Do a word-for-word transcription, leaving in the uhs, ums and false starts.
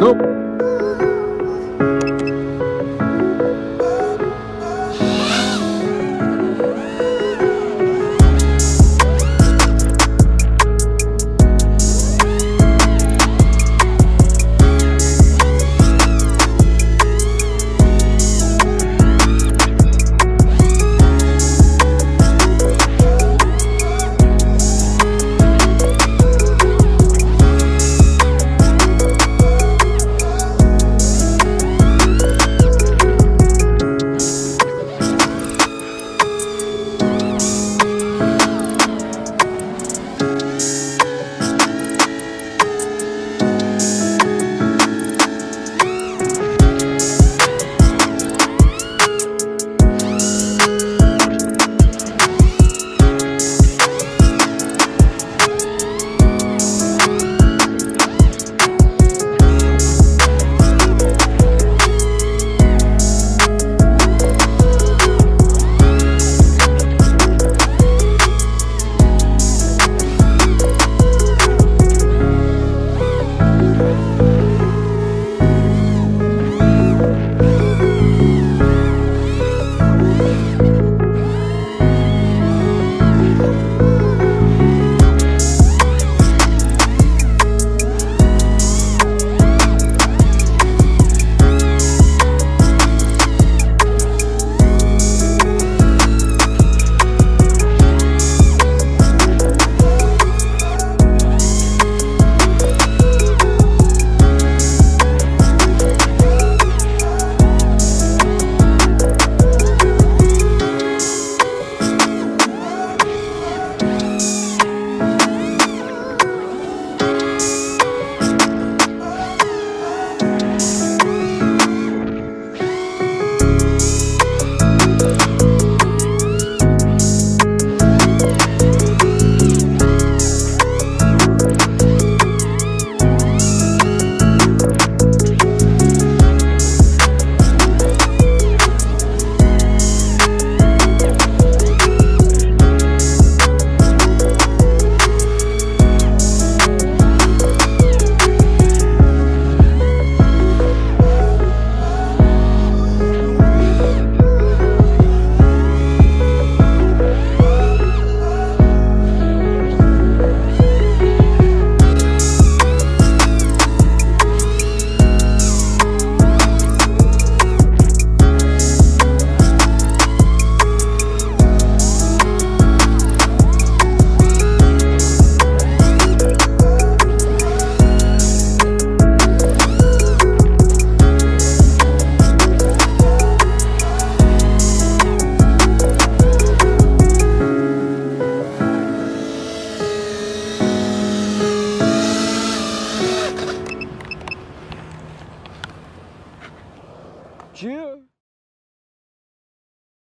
Go!